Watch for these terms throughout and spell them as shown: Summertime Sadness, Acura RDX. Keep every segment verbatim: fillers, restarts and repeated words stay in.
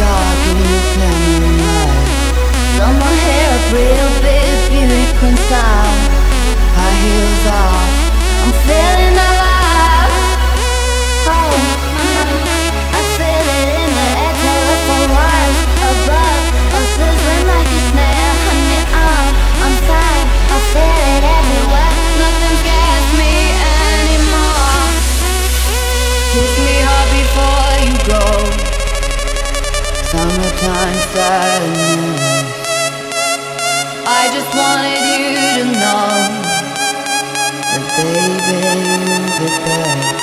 dark in this memory night. Summer hair up real big, beauty queen style. High heels off, I'm feeling alive. Oh, I feel it in the air, colorful rise above. I'm sizzling like a snare, honey, I'm I'm fine. I feel it everywhere, nothing scares me anymore. Kiss me hard before you go. Summertime sadness. I just wanted you to know that baby, you'll be back.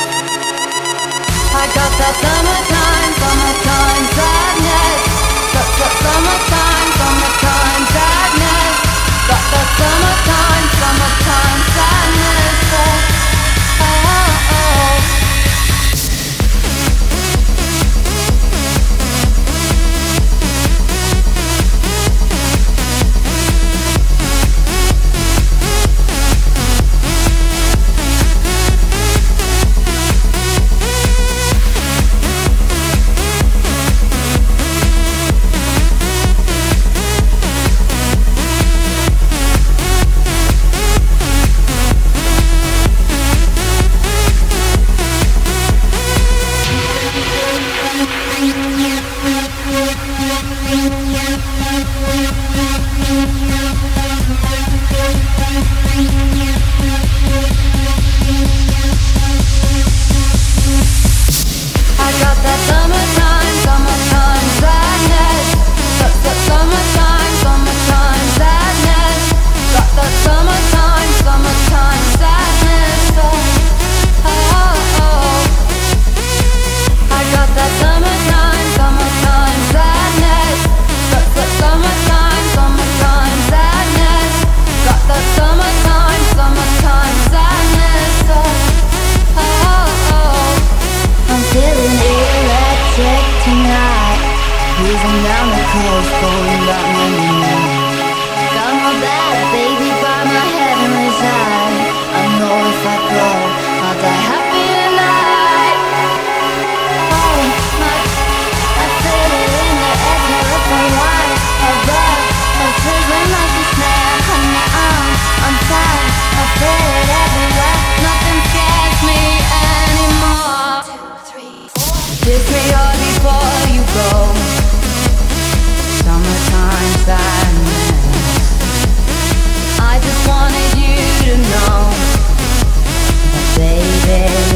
I got that summertime, summertime sadness. Got that summertime, summertime sadness. Got that summertime, summertime sadness. Oh, oh, oh. I just wanted you to know, baby.